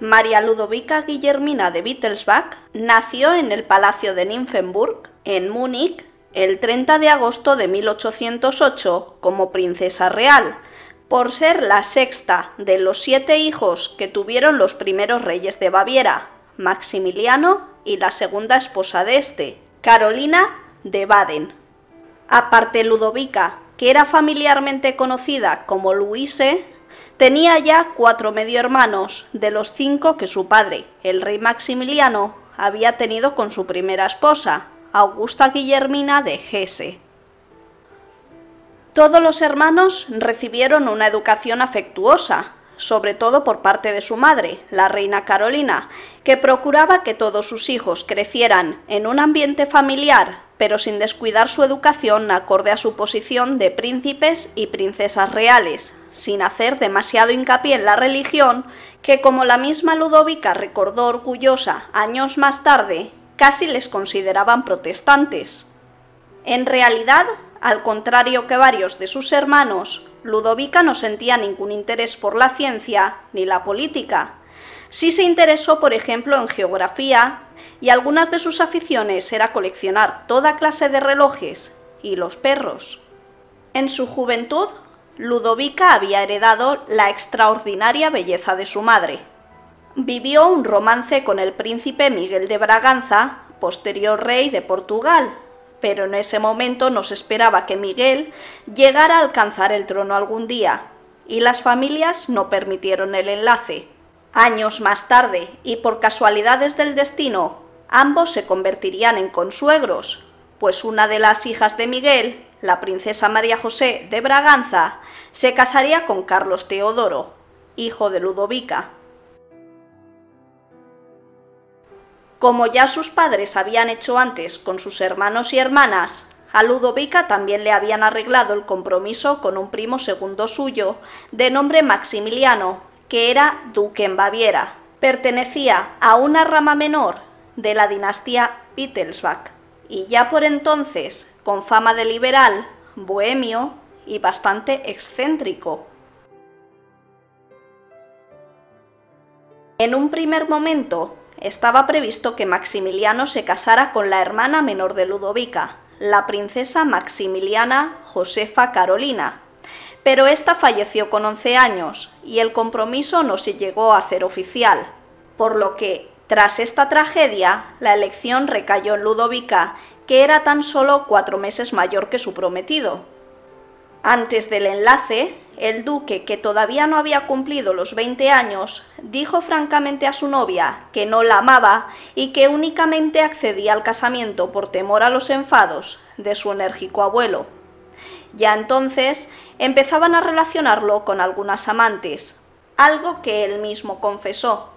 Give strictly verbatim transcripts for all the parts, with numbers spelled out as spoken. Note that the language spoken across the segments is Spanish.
María Ludovica Guillermina de Wittelsbach nació en el Palacio de Nymphenburg, en Múnich, el treinta de agosto de mil ochocientos ocho como princesa real, por ser la sexta de los siete hijos que tuvieron los primeros reyes de Baviera, Maximiliano y la segunda esposa de este, Carolina de Baden. Aparte Ludovica, que era familiarmente conocida como Luise, tenía ya cuatro medio hermanos, de los cinco que su padre, el rey Maximiliano, había tenido con su primera esposa, Augusta Guillermina de Hesse. Todos los hermanos recibieron una educación afectuosa, sobre todo por parte de su madre, la reina Carolina, que procuraba que todos sus hijos crecieran en un ambiente familiar, pero sin descuidar su educación acorde a su posición de príncipes y princesas reales, sin hacer demasiado hincapié en la religión, que como la misma Ludovica recordó orgullosa años más tarde, casi les consideraban protestantes. En realidad, al contrario que varios de sus hermanos, Ludovica no sentía ningún interés por la ciencia ni la política. Sí se interesó, por ejemplo, en geografía, y algunas de sus aficiones era coleccionar toda clase de relojes y los perros. En su juventud, Ludovica había heredado la extraordinaria belleza de su madre. Vivió un romance con el príncipe Miguel de Braganza, posterior rey de Portugal, pero en ese momento no se esperaba que Miguel llegara a alcanzar el trono algún día, y las familias no permitieron el enlace. Años más tarde, y por casualidades del destino, ambos se convertirían en consuegros, pues una de las hijas de Miguel, la princesa María José de Braganza, se casaría con Carlos Teodoro, hijo de Ludovica. Como ya sus padres habían hecho antes con sus hermanos y hermanas, a Ludovica también le habían arreglado el compromiso con un primo segundo suyo, de nombre Maximiliano, que era duque en Baviera. Pertenecía a una rama menor de la dinastía Wittelsbach, y ya por entonces, con fama de liberal, bohemio y bastante excéntrico. En un primer momento, estaba previsto que Maximiliano se casara con la hermana menor de Ludovica, la princesa Maximiliana Josefa Carolina, pero esta falleció con once años y el compromiso no se llegó a hacer oficial, por lo que, tras esta tragedia, la elección recayó en Ludovica, que era tan solo cuatro meses mayor que su prometido. Antes del enlace, el duque, que todavía no había cumplido los veinte años, dijo francamente a su novia que no la amaba y que únicamente accedía al casamiento por temor a los enfados de su enérgico abuelo. Ya entonces empezaban a relacionarlo con algunas amantes, algo que él mismo confesó.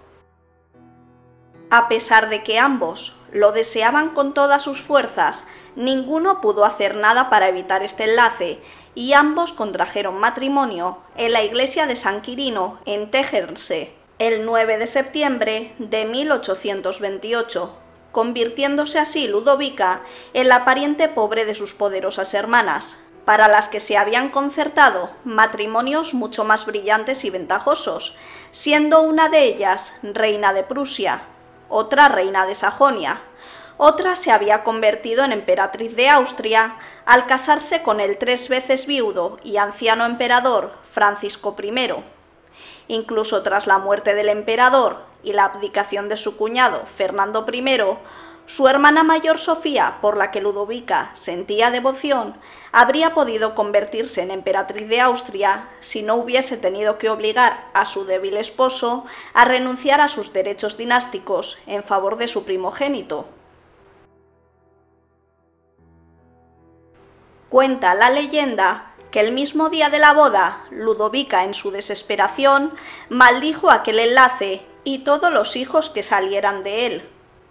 A pesar de que ambos lo deseaban con todas sus fuerzas, ninguno pudo hacer nada para evitar este enlace, y ambos contrajeron matrimonio en la iglesia de San Quirino, en Tegernsee, el nueve de septiembre de mil ochocientos veintiocho, convirtiéndose así Ludovica en la pariente pobre de sus poderosas hermanas, para las que se habían concertado matrimonios mucho más brillantes y ventajosos, siendo una de ellas reina de Prusia, otra reina de Sajonia. Otra se había convertido en emperatriz de Austria al casarse con el tres veces viudo y anciano emperador Francisco primero. Incluso tras la muerte del emperador y la abdicación de su cuñado Fernando primero, su hermana mayor Sofía, por la que Ludovica sentía devoción, habría podido convertirse en emperatriz de Austria si no hubiese tenido que obligar a su débil esposo a renunciar a sus derechos dinásticos en favor de su primogénito. Cuenta la leyenda que el mismo día de la boda, Ludovica, en su desesperación, maldijo aquel enlace y todos los hijos que salieran de él.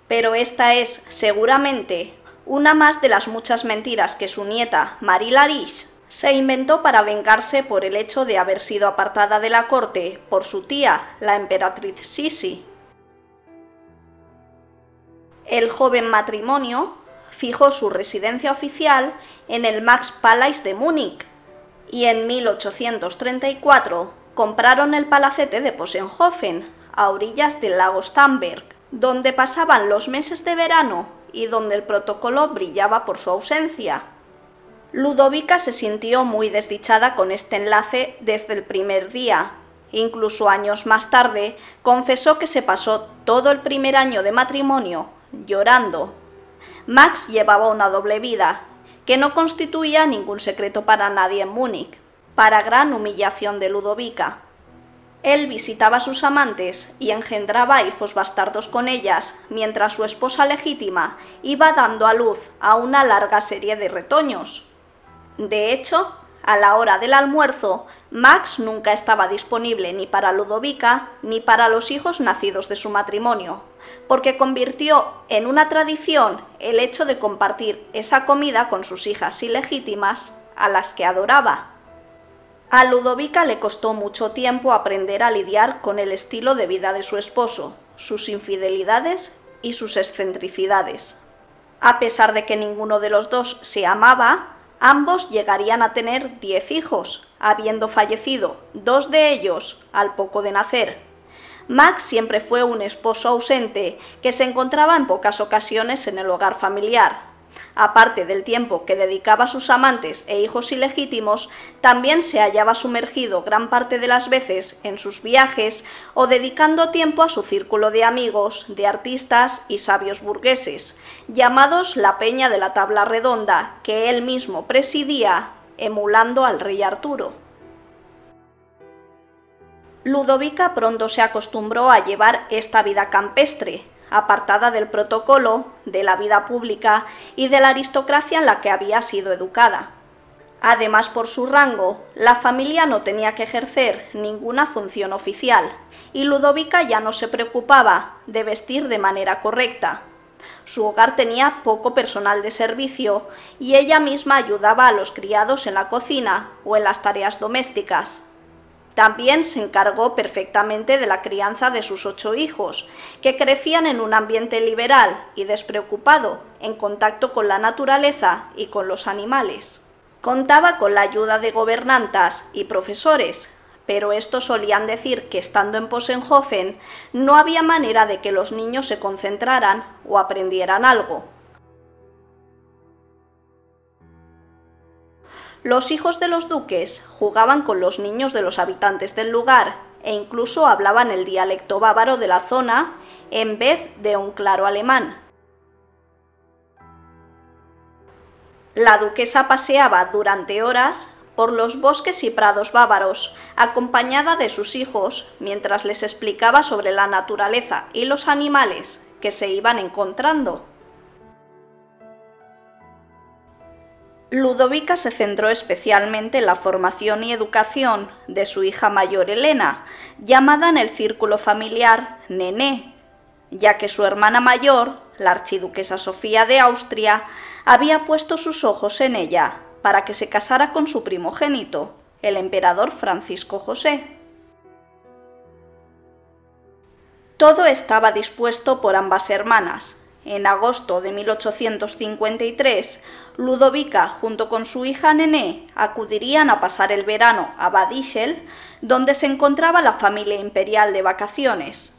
Pero esta es, seguramente, una más de las muchas mentiras que su nieta, Marie Laris, se inventó para vengarse por el hecho de haber sido apartada de la corte por su tía, la emperatriz Sisi. El joven matrimonio fijó su residencia oficial en el Max Palace de Múnich y en mil ochocientos treinta y cuatro compraron el palacete de Posenhofen, a orillas del lago Starnberg, donde pasaban los meses de verano y donde el protocolo brillaba por su ausencia. Ludovica se sintió muy desdichada con este enlace desde el primer día. Incluso años más tarde, confesó que se pasó todo el primer año de matrimonio llorando. Max llevaba una doble vida, que no constituía ningún secreto para nadie en Múnich, para gran humillación de Ludovica. Él visitaba a sus amantes y engendraba hijos bastardos con ellas, mientras su esposa legítima iba dando a luz a una larga serie de retoños. De hecho, a la hora del almuerzo, Max nunca estaba disponible ni para Ludovica ni para los hijos nacidos de su matrimonio, porque convirtió en una tradición el hecho de compartir esa comida con sus hijas ilegítimas, a las que adoraba. A Ludovica le costó mucho tiempo aprender a lidiar con el estilo de vida de su esposo, sus infidelidades y sus excentricidades. A pesar de que ninguno de los dos se amaba, ambos llegarían a tener diez hijos, habiendo fallecido dos de ellos al poco de nacer. Max siempre fue un esposo ausente que se encontraba en pocas ocasiones en el hogar familiar. Aparte del tiempo que dedicaba a sus amantes e hijos ilegítimos, también se hallaba sumergido gran parte de las veces en sus viajes o dedicando tiempo a su círculo de amigos, de artistas y sabios burgueses, llamados la Peña de la Tabla Redonda, que él mismo presidía, emulando al rey Arturo. Ludovica pronto se acostumbró a llevar esta vida campestre, apartada del protocolo, de la vida pública y de la aristocracia en la que había sido educada. Además, por su rango, la familia no tenía que ejercer ninguna función oficial, y Ludovica ya no se preocupaba de vestir de manera correcta. Su hogar tenía poco personal de servicio y ella misma ayudaba a los criados en la cocina o en las tareas domésticas. También se encargó perfectamente de la crianza de sus ocho hijos, que crecían en un ambiente liberal y despreocupado, en contacto con la naturaleza y con los animales. Contaba con la ayuda de gobernantas y profesores, pero estos solían decir que estando en Posenhofen no había manera de que los niños se concentraran o aprendieran algo. Los hijos de los duques jugaban con los niños de los habitantes del lugar e incluso hablaban el dialecto bávaro de la zona en vez de un claro alemán. La duquesa paseaba durante horas por los bosques y prados bávaros, acompañada de sus hijos, mientras les explicaba sobre la naturaleza y los animales que se iban encontrando. Ludovica se centró especialmente en la formación y educación de su hija mayor Elena, llamada en el círculo familiar Nené, ya que su hermana mayor, la archiduquesa Sofía de Austria, había puesto sus ojos en ella para que se casara con su primogénito, el emperador Francisco José. Todo estaba dispuesto por ambas hermanas. En agosto de mil ochocientos cincuenta y tres, Ludovica junto con su hija Nené acudirían a pasar el verano a Bad Ischel, donde se encontraba la familia imperial de vacaciones.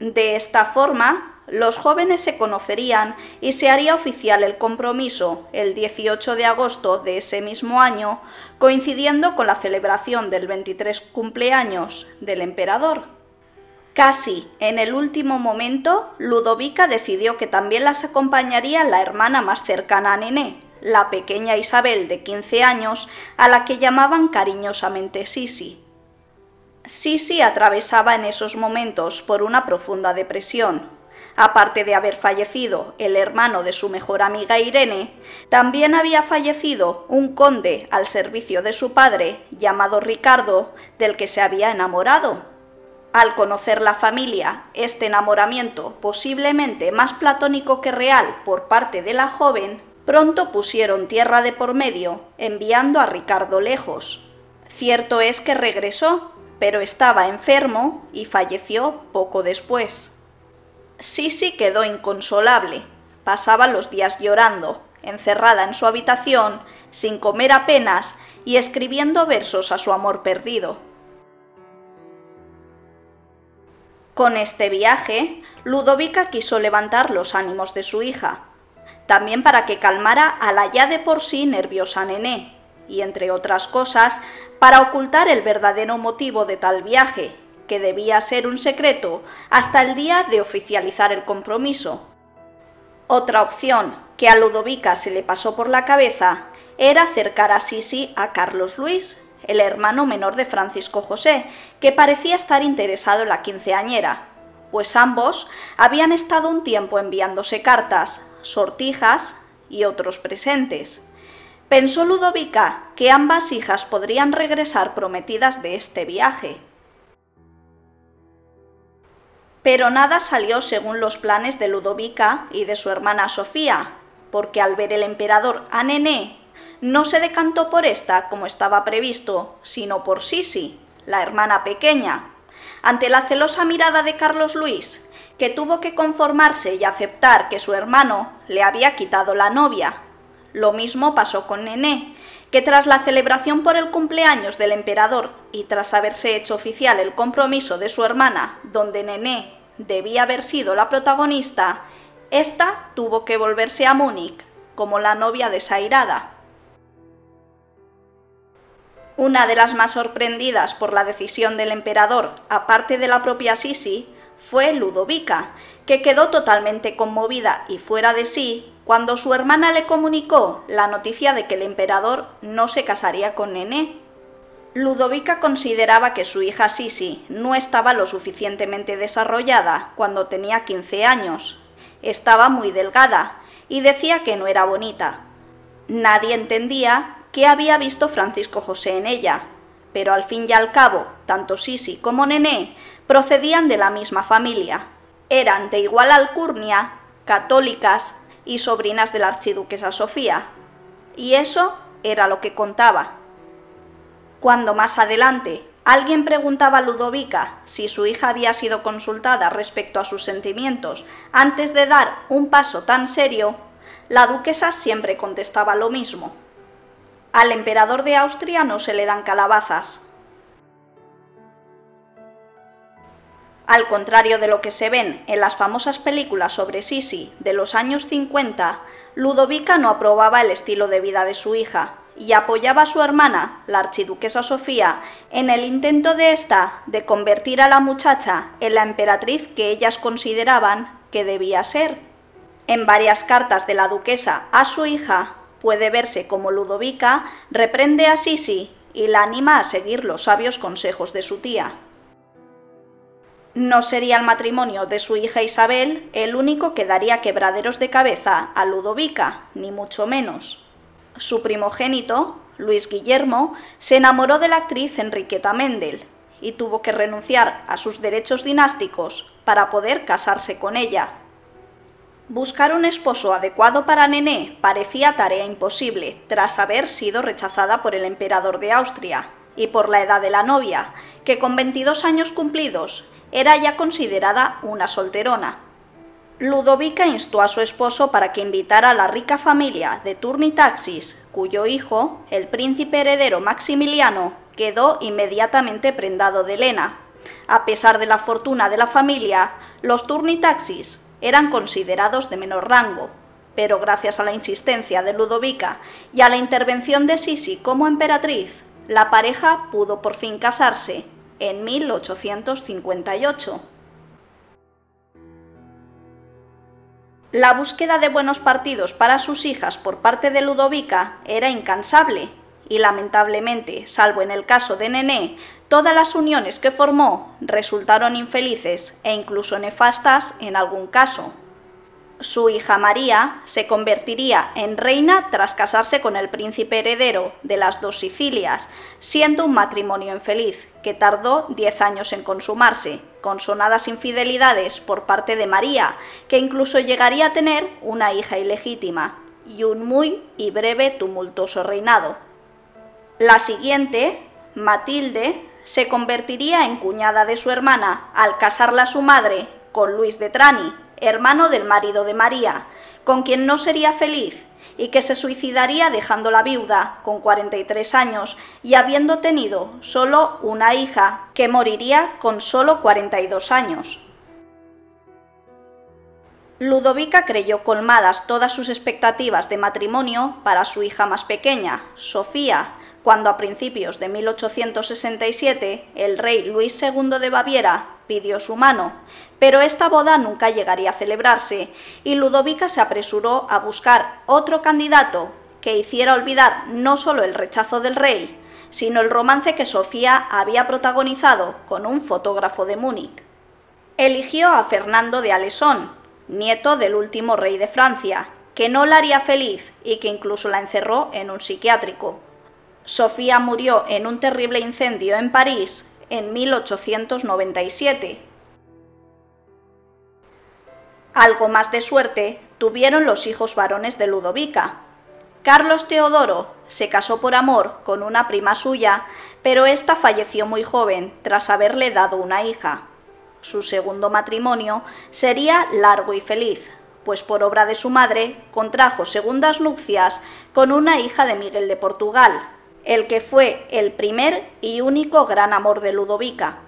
De esta forma, los jóvenes se conocerían y se haría oficial el compromiso el dieciocho de agosto de ese mismo año, coincidiendo con la celebración del veintitrés cumpleaños del emperador. Casi en el último momento, Ludovica decidió que también las acompañaría la hermana más cercana a Nené, la pequeña Isabel de quince años, a la que llamaban cariñosamente Sisi. Sisi atravesaba en esos momentos por una profunda depresión. Aparte de haber fallecido el hermano de su mejor amiga Irene, también había fallecido un conde al servicio de su padre, llamado Ricardo, del que se había enamorado. Al conocer la familia, este enamoramiento, posiblemente más platónico que real por parte de la joven, pronto pusieron tierra de por medio, enviando a Ricardo lejos. Cierto es que regresó, pero estaba enfermo y falleció poco después. Sisi quedó inconsolable, pasaba los días llorando, encerrada en su habitación, sin comer apenas y escribiendo versos a su amor perdido. Con este viaje, Ludovica quiso levantar los ánimos de su hija, también para que calmara a la ya de por sí nerviosa Nené, y entre otras cosas, para ocultar el verdadero motivo de tal viaje, que debía ser un secreto hasta el día de oficializar el compromiso. Otra opción que a Ludovica se le pasó por la cabeza era acercar a Sisi a Carlos Luis, el hermano menor de Francisco José, que parecía estar interesado en la quinceañera, pues ambos habían estado un tiempo enviándose cartas, sortijas y otros presentes. Pensó Ludovica que ambas hijas podrían regresar prometidas de este viaje. Pero nada salió según los planes de Ludovica y de su hermana Sofía, porque al ver el emperador a Nené, no se decantó por esta, como estaba previsto, sino por Sisi, la hermana pequeña, ante la celosa mirada de Carlos Luis, que tuvo que conformarse y aceptar que su hermano le había quitado la novia. Lo mismo pasó con Nené, que tras la celebración por el cumpleaños del emperador y tras haberse hecho oficial el compromiso de su hermana, donde Nené debía haber sido la protagonista, ésta tuvo que volverse a Múnich, como la novia desairada. Una de las más sorprendidas por la decisión del emperador, aparte de la propia Sisi, fue Ludovica, que quedó totalmente conmovida y fuera de sí cuando su hermana le comunicó la noticia de que el emperador no se casaría con Nené. Ludovica consideraba que su hija Sisi no estaba lo suficientemente desarrollada cuando tenía quince años. Estaba muy delgada y decía que no era bonita. Nadie entendía que había visto Francisco José en ella, pero al fin y al cabo, tanto Sisi como Nené procedían de la misma familia, eran de igual alcurnia, católicas y sobrinas de la archiduquesa Sofía, y eso era lo que contaba. Cuando más adelante alguien preguntaba a Ludovica si su hija había sido consultada respecto a sus sentimientos antes de dar un paso tan serio, la duquesa siempre contestaba lo mismo. Al emperador de Austria no se le dan calabazas. Al contrario de lo que se ven en las famosas películas sobre Sisi de los años cincuenta, Ludovica no aprobaba el estilo de vida de su hija y apoyaba a su hermana, la archiduquesa Sofía, en el intento de esta de convertir a la muchacha en la emperatriz que ellas consideraban que debía ser. En varias cartas de la duquesa a su hija, puede verse como Ludovica reprende a Sisi y la anima a seguir los sabios consejos de su tía. No sería el matrimonio de su hija Isabel el único que daría quebraderos de cabeza a Ludovica, ni mucho menos. Su primogénito, Luis Guillermo, se enamoró de la actriz Enriqueta Mendel y tuvo que renunciar a sus derechos dinásticos para poder casarse con ella. Buscar un esposo adecuado para Nené parecía tarea imposible, tras haber sido rechazada por el emperador de Austria, y por la edad de la novia, que con veintidós años cumplidos era ya considerada una solterona. Ludovica instó a su esposo para que invitara a la rica familia de Turnitaxis, cuyo hijo, el príncipe heredero Maximiliano, quedó inmediatamente prendado de Elena. A pesar de la fortuna de la familia, los Turnitaxis eran considerados de menor rango, pero gracias a la insistencia de Ludovica y a la intervención de Sisi como emperatriz, la pareja pudo por fin casarse en mil ochocientos cincuenta y ocho. La búsqueda de buenos partidos para sus hijas por parte de Ludovica era incansable y, lamentablemente, salvo en el caso de Nené, todas las uniones que formó resultaron infelices e incluso nefastas en algún caso. Su hija María se convertiría en reina tras casarse con el príncipe heredero de las dos Sicilias, siendo un matrimonio infeliz que tardó diez años en consumarse, con sonadas infidelidades por parte de María, que incluso llegaría a tener una hija ilegítima, y un muy y breve tumultuoso reinado. La siguiente, Matilde, se convertiría en cuñada de su hermana al casarla su madre con Luis de Trani, hermano del marido de María, con quien no sería feliz y que se suicidaría dejándola viuda, con cuarenta y tres años, y habiendo tenido solo una hija, que moriría con solo cuarenta y dos años. Ludovica creyó colmadas todas sus expectativas de matrimonio para su hija más pequeña, Sofía, cuando a principios de mil ochocientos sesenta y siete el rey Luis segundo de Baviera pidió su mano, pero esta boda nunca llegaría a celebrarse y Ludovica se apresuró a buscar otro candidato que hiciera olvidar no solo el rechazo del rey, sino el romance que Sofía había protagonizado con un fotógrafo de Múnich. Eligió a Fernando de Alesón, nieto del último rey de Francia, que no la haría feliz y que incluso la encerró en un psiquiátrico. Sofía murió en un terrible incendio en París en mil ochocientos noventa y siete. Algo más de suerte tuvieron los hijos varones de Ludovica. Carlos Teodoro se casó por amor con una prima suya, pero ésta falleció muy joven tras haberle dado una hija. Su segundo matrimonio sería largo y feliz, pues por obra de su madre contrajo segundas nupcias con una hija de Miguel de Portugal, el que fue el primer y único gran amor de Ludovica.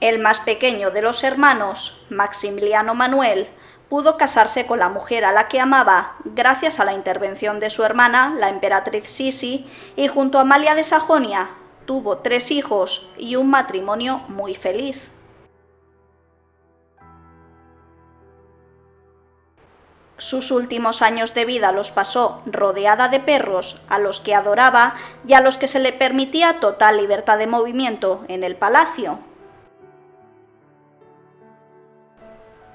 El más pequeño de los hermanos, Maximiliano Manuel, pudo casarse con la mujer a la que amaba gracias a la intervención de su hermana, la emperatriz Sisi, y junto a Amalia de Sajonia tuvo tres hijos y un matrimonio muy feliz. Sus últimos años de vida los pasó rodeada de perros, a los que adoraba y a los que se le permitía total libertad de movimiento en el palacio.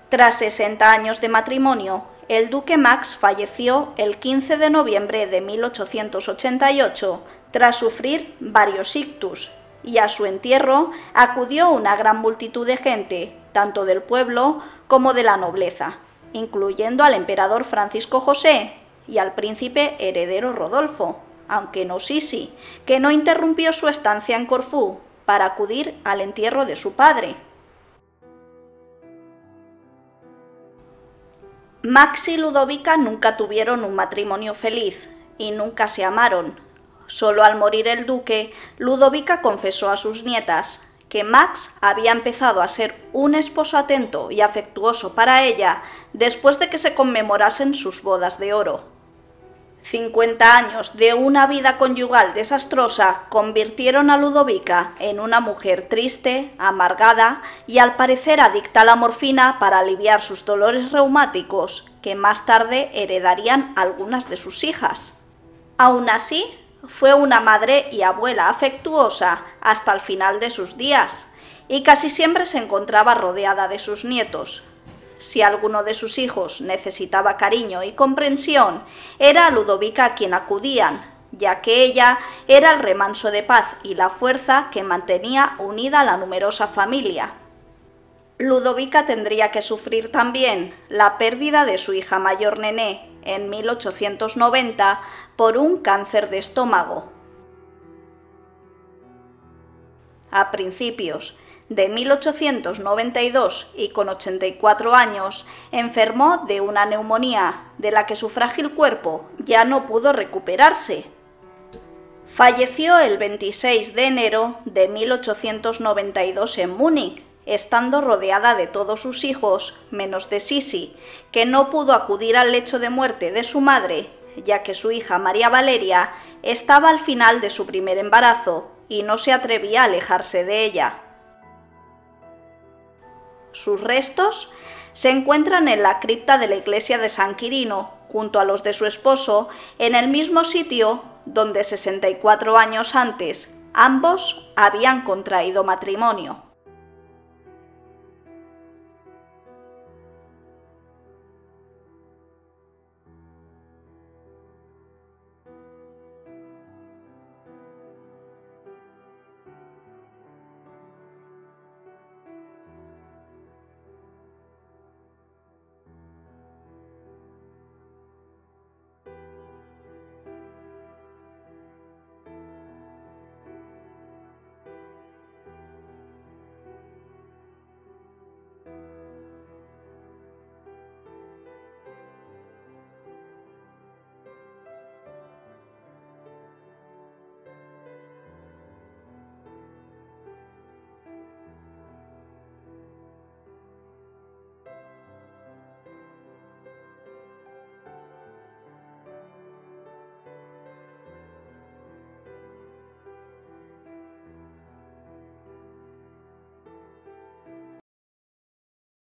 Tras sesenta años de matrimonio, el duque Max falleció el quince de noviembre de mil ochocientos ochenta y ocho, tras sufrir varios ictus, y a su entierro acudió una gran multitud de gente, tanto del pueblo como de la nobleza, incluyendo al emperador Francisco José y al príncipe heredero Rodolfo, aunque no Sisi, que no interrumpió su estancia en Corfú para acudir al entierro de su padre. Max y Ludovica nunca tuvieron un matrimonio feliz y nunca se amaron. Solo al morir el duque, Ludovica confesó a sus nietas que Max había empezado a ser un esposo atento y afectuoso para ella después de que se conmemorasen sus bodas de oro. cincuenta años de una vida conyugal desastrosa convirtieron a Ludovica en una mujer triste, amargada y al parecer adicta a la morfina para aliviar sus dolores reumáticos, que más tarde heredarían algunas de sus hijas. Aún así, fue una madre y abuela afectuosa hasta el final de sus días, y casi siempre se encontraba rodeada de sus nietos. Si alguno de sus hijos necesitaba cariño y comprensión, era a Ludovica a quien acudían, ya que ella era el remanso de paz y la fuerza que mantenía unida a la numerosa familia. Ludovica tendría que sufrir también la pérdida de su hija mayor Nené, en mil ochocientos noventa, por un cáncer de estómago. A principios de mil ochocientos noventa y dos y con ochenta y cuatro años, enfermó de una neumonía de la que su frágil cuerpo ya no pudo recuperarse. Falleció el veintiséis de enero de mil ochocientos noventa y dos en Múnich, estando rodeada de todos sus hijos, menos de Sisi, que no pudo acudir al lecho de muerte de su madre, ya que su hija María Valeria estaba al final de su primer embarazo y no se atrevía a alejarse de ella. Sus restos se encuentran en la cripta de la iglesia de San Quirino, junto a los de su esposo, en el mismo sitio donde sesenta y cuatro años antes ambos habían contraído matrimonio.